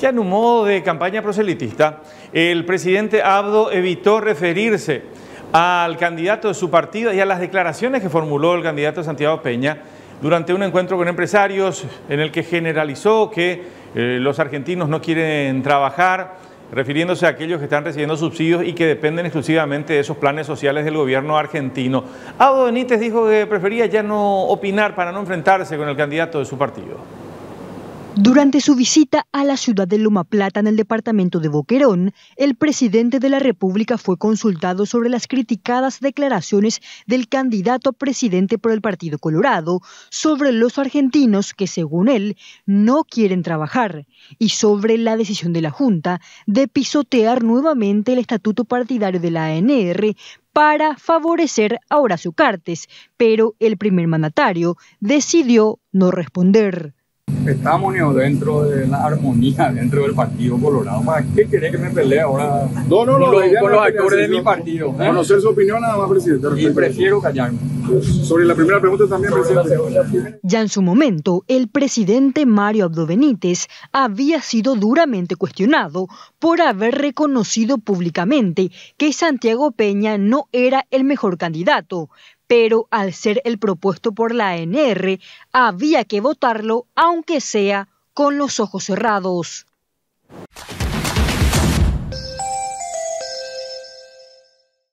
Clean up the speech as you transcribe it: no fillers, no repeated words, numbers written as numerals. Ya en un modo de campaña proselitista, el presidente Abdo evitó referirse al candidato de su partido y a las declaraciones que formuló el candidato Santiago Peña durante un encuentro con empresarios en el que generalizó que los argentinos no quieren trabajar, refiriéndose a aquellos que están recibiendo subsidios y que dependen exclusivamente de esos planes sociales del gobierno argentino. Abdo Benítez dijo que prefería ya no opinar para no enfrentarse con el candidato de su partido. Durante su visita a la ciudad de Loma Plata, en el departamento de Boquerón, el presidente de la República fue consultado sobre las criticadas declaraciones del candidato a presidente por el Partido Colorado sobre los argentinos que, según él, no quieren trabajar y sobre la decisión de la Junta de pisotear nuevamente el estatuto partidario de la ANR para favorecer a Horacio Cartes, pero el primer mandatario decidió no responder. Estamos dentro de la armonía, dentro del Partido Colorado. ¿Qué quiere que me pelee ahora? No, con los actores de mi partido. Conocer su opinión nada más, presidente. Y prefiero callarme. Sobre la primera pregunta también, presidente. Ya en su momento, el presidente Mario Abdo Benítez había sido duramente cuestionado por haber reconocido públicamente que Santiago Peña no era el mejor candidato, pero al ser el propuesto por la ANR, había que votarlo, aunque sea con los ojos cerrados.